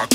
rock.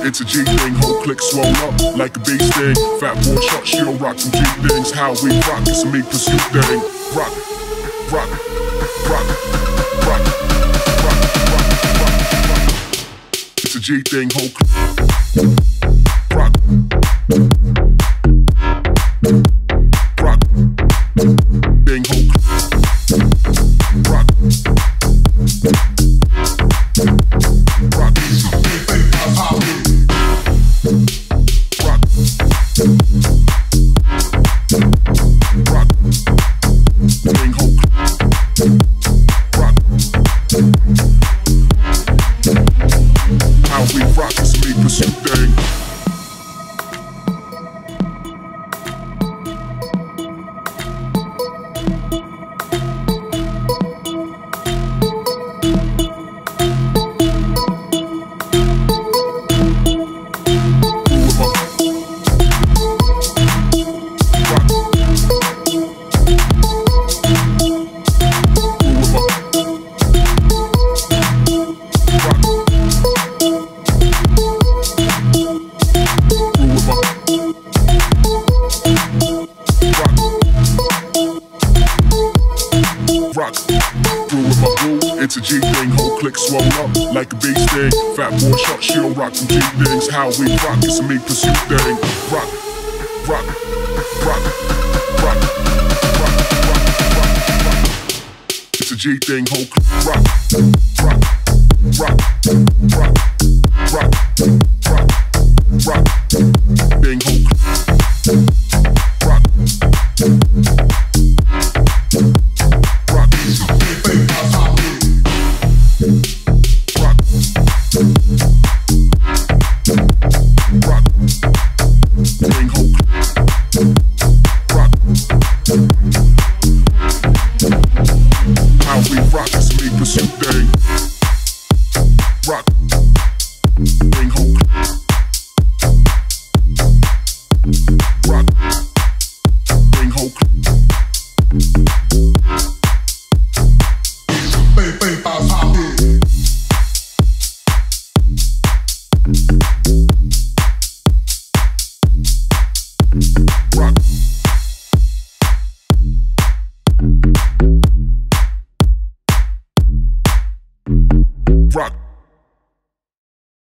It's a G thing, whole click swole up like a bass thing. Fat boy Chuck, she don't rock some G things. How we rock, it's a me pursuit thing. Rock it, rock it, rock it, rock it, rock it, rock it, rock it, rock it. It's a G thing, whole click. Rock it, rock it, thing, whole click. Rock it, rock it, rock it. It's a G thing, whole click swole up like a bass thing. Fat boy Chuck, she don't rock some G things. How we rock, it's a me pursuit thing. Rock it, rock it, rock it, rock it, rock it, rock it, rock it, rock it. It's a G thing, whole click. Rock it, rock it, rock it, rock it, rock it, rock it, rock it, thing, whole click. Bye.